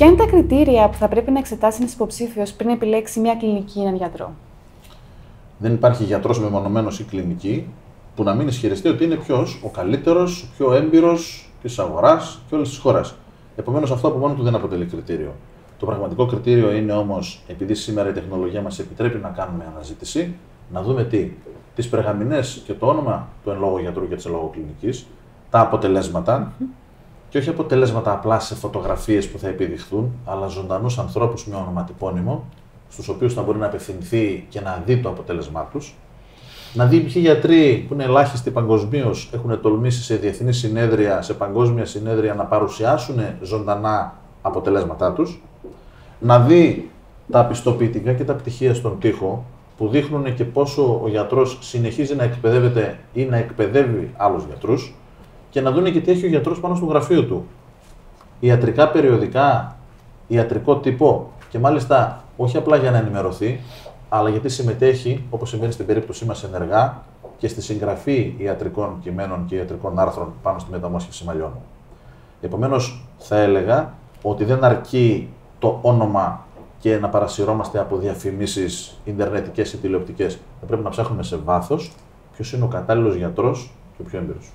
Ποια είναι τα κριτήρια που θα πρέπει να εξετάσει ένας υποψήφιος πριν επιλέξει μια κλινική ή έναν γιατρό? Δεν υπάρχει γιατρός μεμονωμένος ή κλινική που να μην ισχυριστεί ότι είναι ποιος ο καλύτερος, ο πιο έμπειρος της αγοράς και όλης της χώρας. Επομένως, αυτό από μόνο του δεν αποτελεί κριτήριο. Το πραγματικό κριτήριο είναι όμως, επειδή σήμερα η τεχνολογία μας επιτρέπει να κάνουμε αναζήτηση, να δούμε τις περγαμηνές και το όνομα του εν λόγω γιατρού και της εν λόγω κλινικής, τα αποτελέσματα. Και όχι αποτελέσματα απλά σε φωτογραφίες που θα επιδειχθούν, αλλά ζωντανούς ανθρώπους με ονοματεπώνυμο, στους οποίους θα μπορεί να απευθυνθεί και να δει το αποτέλεσμά τους. Να δει ποιοι γιατροί που είναι ελάχιστοι παγκοσμίως έχουν τολμήσει σε διεθνή συνέδρια, σε παγκόσμια συνέδρια να παρουσιάσουν ζωντανά αποτελέσματά τους. Να δει τα πιστοποιητικά και τα πτυχία στον τοίχο, που δείχνουν και πόσο ο γιατρός συνεχίζει να εκπαιδεύεται ή να εκπαιδεύει άλλους γιατρούς. Και να δουν και τι έχει ο γιατρός πάνω στο γραφείο του. Ιατρικά περιοδικά, ιατρικό τύπο, και μάλιστα όχι απλά για να ενημερωθεί, αλλά γιατί συμμετέχει, όπως συμβαίνει στην περίπτωσή μας ενεργά, και στη συγγραφή ιατρικών κειμένων και ιατρικών άρθρων πάνω στη μεταμόσχευση μαλλιών. Επομένως, θα έλεγα ότι δεν αρκεί το όνομα και να παρασυρώμαστε από διαφημίσεις ιντερνετικές ή τηλεοπτικές. Θα πρέπει να ψάχνουμε σε βάθος ποιος είναι ο κατάλληλος γιατρός και ο πιο έμπειρος.